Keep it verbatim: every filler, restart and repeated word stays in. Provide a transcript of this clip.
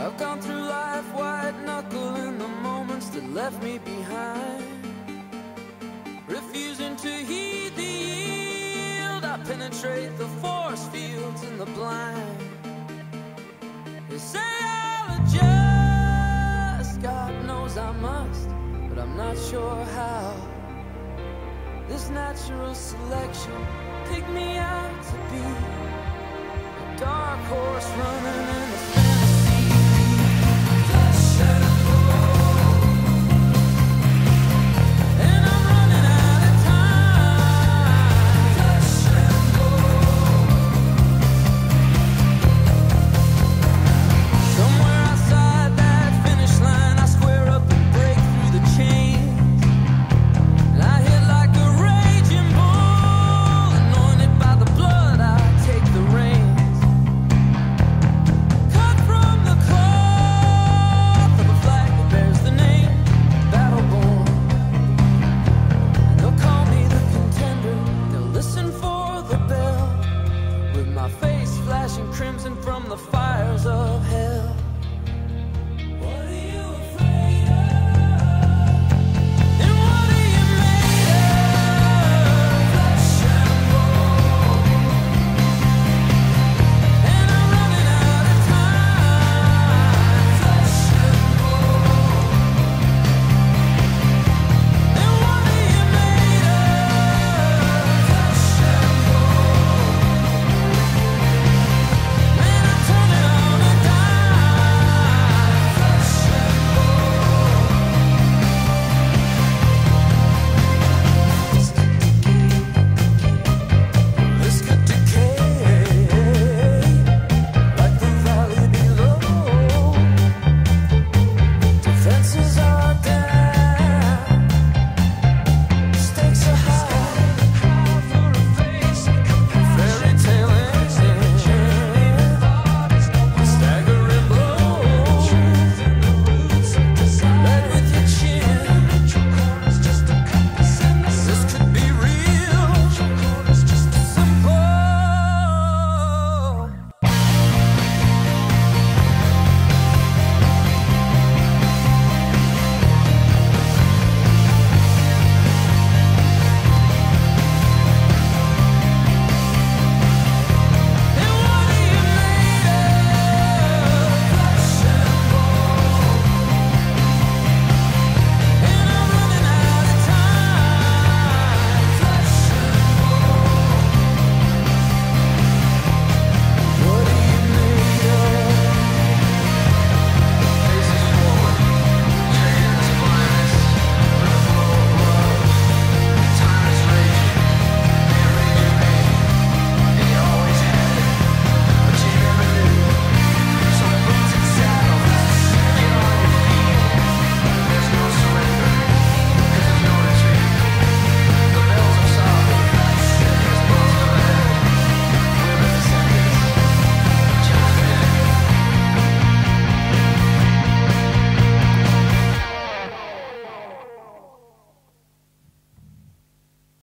I've gone through life white-knuckling the moments that left me behind, refusing to heed the yield. I penetrate the force fields in the blind. They say I'll adjust, God knows I must, but I'm not sure how. This natural selection picked me out to be a dark horse running in the sand. Face flashing crimson from the fires of hell.